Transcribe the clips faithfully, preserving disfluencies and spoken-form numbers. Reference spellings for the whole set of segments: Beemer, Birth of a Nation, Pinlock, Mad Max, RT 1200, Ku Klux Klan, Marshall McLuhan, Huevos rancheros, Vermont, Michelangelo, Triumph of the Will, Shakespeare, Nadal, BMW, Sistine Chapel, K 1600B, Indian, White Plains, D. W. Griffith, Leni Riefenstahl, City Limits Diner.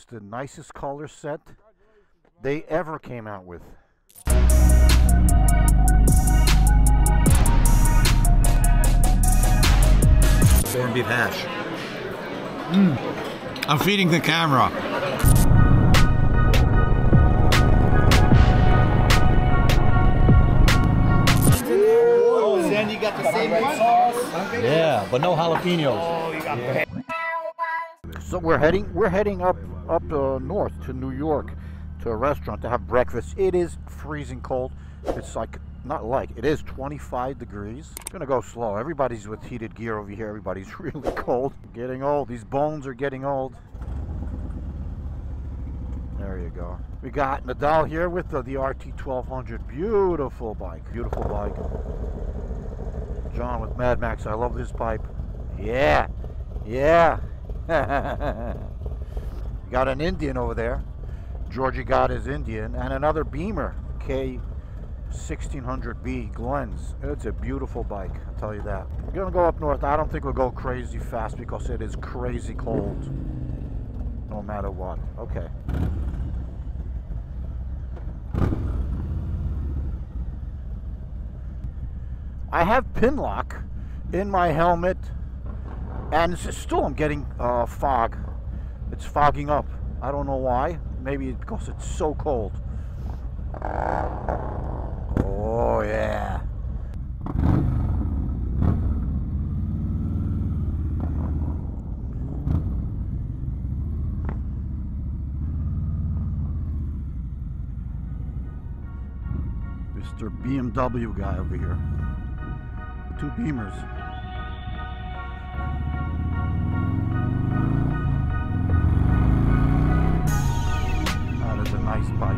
It's the nicest color set they ever came out with. Corned beef hash. Mm. I'm feeding the camera. Oh, Zen, you got the same sauce. Yeah, but no jalapenos. Oh, you got yeah. So we're heading we're heading up up uh, north to New York to a restaurant to have breakfast. It is freezing cold. It's like not like it is twenty-five degrees. Gonna go slow. Everybody's with heated gear over here. Everybody's really cold. Getting old. These bones are getting old. There you go. We got Nadal here with the, the R T twelve hundred. Beautiful bike. Beautiful bike. John with Mad Max. I love this pipe. Yeah. Yeah. Got an Indian over there. Georgie got his Indian, and another Beemer K sixteen hundred B Glenn's. It's a beautiful bike, I'll tell you that. We're gonna go up north. I don't think we'll go crazy fast because it is crazy cold, no matter what. Okay. I have Pinlock in my helmet. And it's still, I'm getting uh, fog. It's fogging up. I don't know why. Maybe it's because it's so cold. Oh, yeah. Mister B M W guy over here. Two Beamers. Nice bike.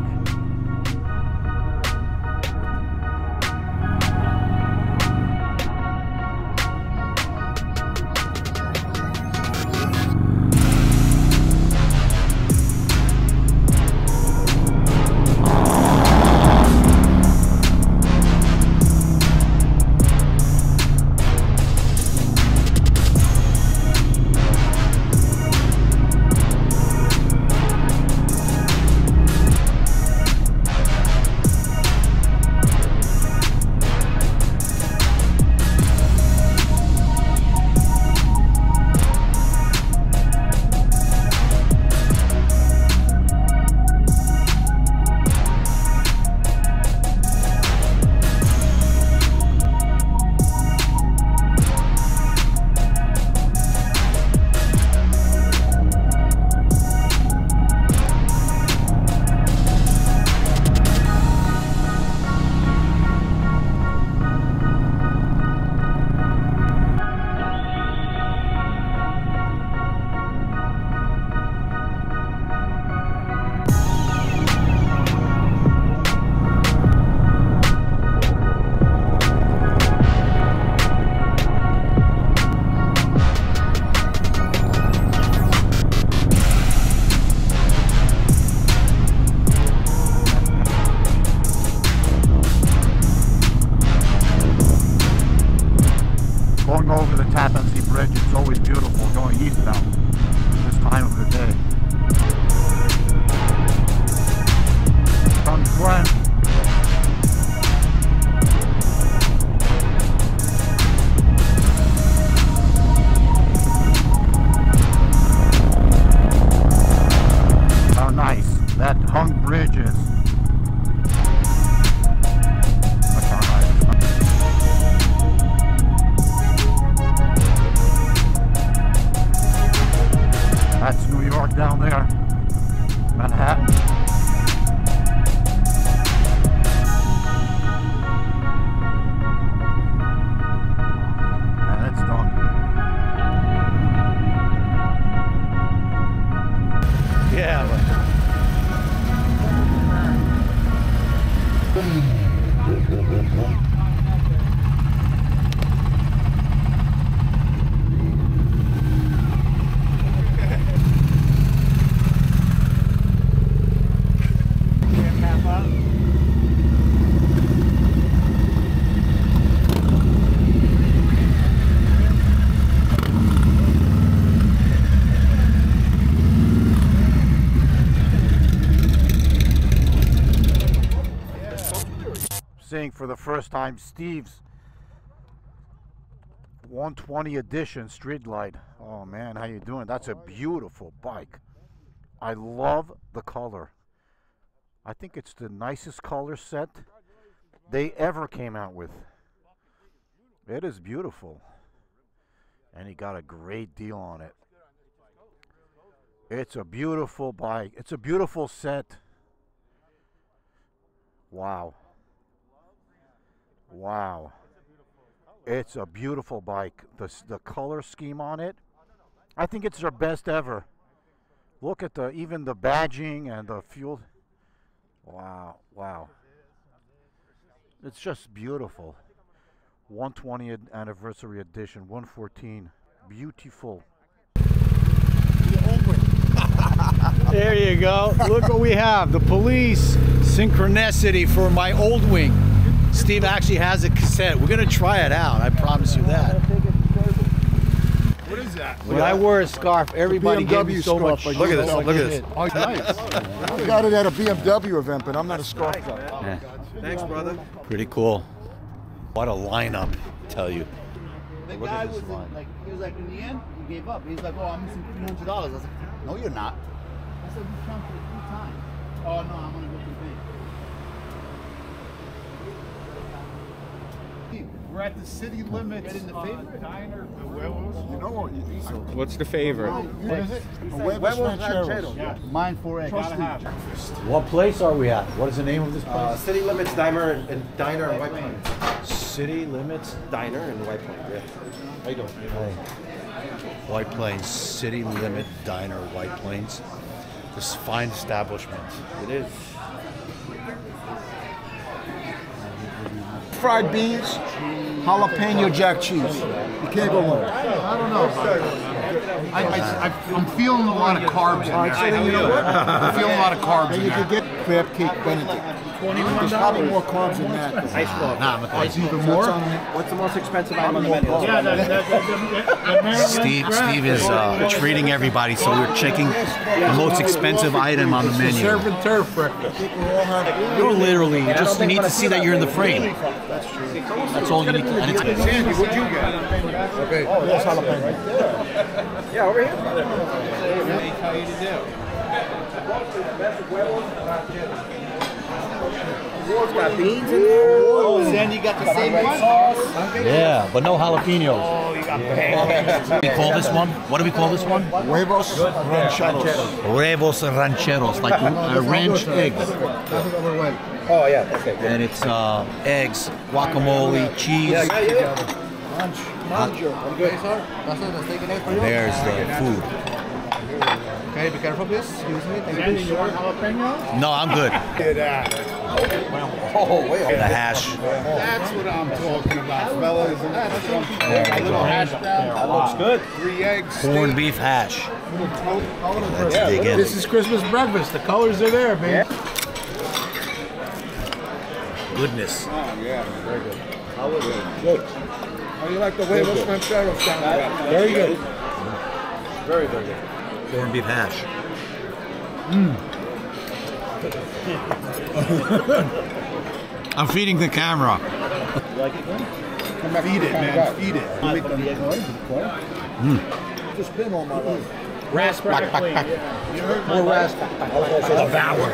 Down there, Manhattan. seeing for the first time Steve's one twenty edition street light. Oh man, how you doing? That's a beautiful bike. I love the color. I think it's the nicest color set they ever came out with. It is beautiful. And he got a great deal on it. It's a beautiful bike. It's a beautiful set. Wow. Wow. It's a beautiful bike. The, the color scheme on it, I think it's their best ever. Look at the, even the badging and the fuel. Wow, wow. It's just beautiful. one twentieth anniversary edition, one fourteen. Beautiful. There you go. Look what we have. The Police synchronicity for my old wing. Steve actually has a cassette. We're going to try it out. I promise you that. What is that? When yeah. I wore a scarf, everybody gave me so much. Look, look at this. Look at this. Oh, nice. I got it at a B M W event, but I'm not a scarf guy. Nice, yeah. Thanks, brother. Pretty cool. What a lineup, I tell you. The look guy at this was line. Like, he was like, in the end, he gave up. He was like, oh, I'm missing three hundred dollars. I was like, no, you're not. I said, you come for the two times. Oh, no, I'm going to go to the bank. We're at the City Limits in the uh, Diner, the Huevos. You know what? What's the favorite? What is it? Huevos rancheros. Yeah. Mine four X. What place are we at? What is the name of this place? Uh, City Limits Diner and, and Diner and White Plains. City Limits Diner and White Plains. Yeah. How you doing? Hey. White Plains. City Limit Diner, White Plains. This fine establishment. It is. Fried beans, jalapeno jack cheese. You can't go wrong. I don't know. I, I, I, I'm feeling a lot of carbs in there. So you know what? I'm feeling a lot of carbs in there. You could get crab cake Benedict. There's probably more carbs in that. Ice cream. Nah, but that's even more. What's the most expensive item on the menu? Yeah, that, that, that, Steve, Steve is uh, treating everybody, so we're checking the most expensive item on the menu. Surf and turf breakfast. You're literally, you just need to see that you're in the frame. That's true. That's all you need to do. Sandy, what'd you get? Okay. Oh, that's jalapeno. Right there. Yeah, over here. They tell you to do. Ward's got beans in there. Oh, Sandy got the same sauce. Yeah, but no jalapenos. Oh, you got yeah. What do we call this one? What do we call this one? Huevos rancheros. Huevos rancheros, like a ranch egg. Oh yeah, okay. Good. And it's uh, eggs, guacamole, cheese. Yeah, yeah, yeah. Lunch. Lunch. I'm good, sir. That's not a steak and egg for you. There's the food. Okay, be careful, please. Excuse me. Thank you. Jalapenos? No, I'm good. Oh, wait. The hash. That's what I'm talking about, fellas. That's what I'm talking about. A little hash down. That looks good. Three eggs. Corned beef hash. Let's dig in. This is Christmas breakfast. The colors are there, baby. Yeah. Goodness. Oh, yeah, very good. How was it? Good. How do you like the Huevos rancheros down there? Very good. Mm. Very, very good. Corned beef hash. Mm. I'm feeding the camera. You like it, man? Feed it, man. Feed it. Mm. Just been all my life. Rasp. More rasp. Devour.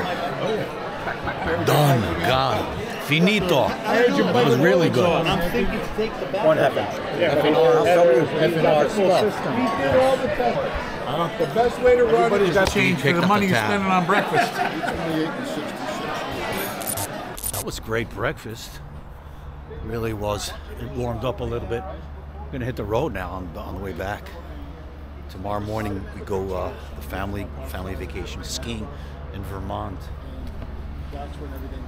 Done. Gone. Finito. That was really good. One half hour. F and R. The best way to run it is to change for the money you're spending on breakfast. That was great breakfast. It really was. It warmed up a little bit. We're going to hit the road now on, on the way back. Tomorrow morning we go uh, the family family vacation skiing in Vermont. That's when everything.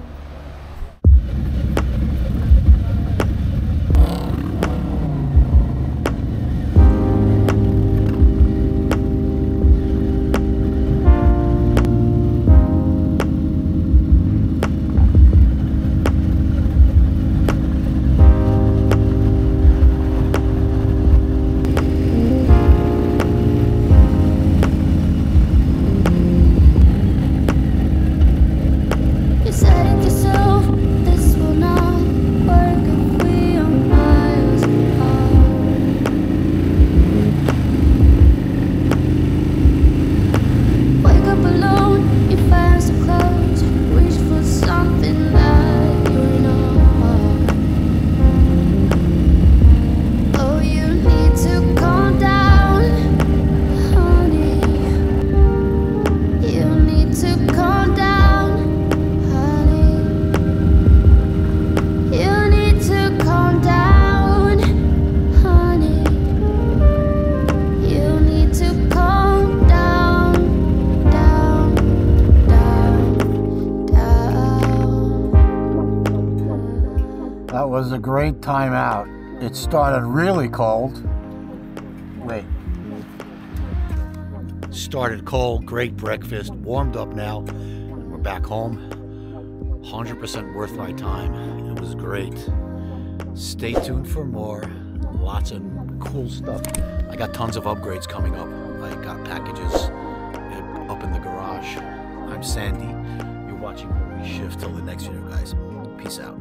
He said it. a great time out. It started really cold. Wait. Started cold, great breakfast, warmed up now. We're back home. one hundred percent worth my time. It was great. Stay tuned for more. Lots of cool stuff. I got tons of upgrades coming up. I got packages up in the garage. I'm Sandy. You're watching We Shift. Till the next video, guys. Peace out.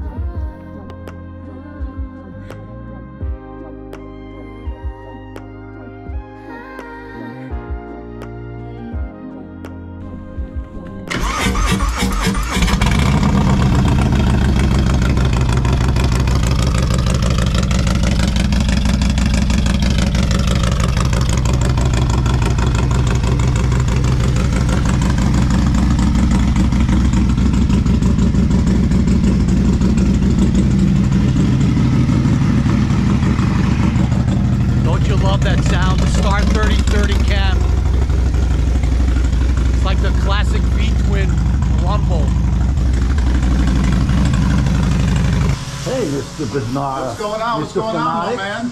What's going on? Mister What's going on, my man?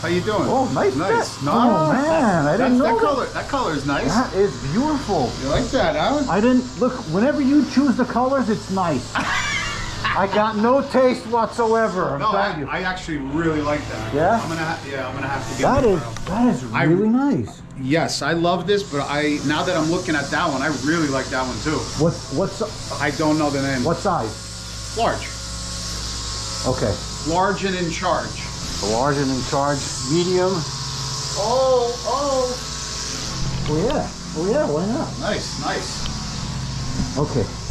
How you doing? Oh, nice, nice. No, oh man, I didn't know that, that color. That color is nice. That is beautiful. You like that, huh? I didn't look. Whenever you choose the colors, it's nice. I got no taste whatsoever. No, I, I actually really like that. Yeah. I'm gonna, ha yeah, I'm gonna have to get that. Is around. That is really I, nice. Yes, I love this, but I now that I'm looking at that one, I really like that one too. What's what's? I don't know the name. What size? Large. Okay. Large and in charge. Large and in charge. Medium. Oh, oh. Oh yeah. Oh yeah, why not? Nice, nice. Okay.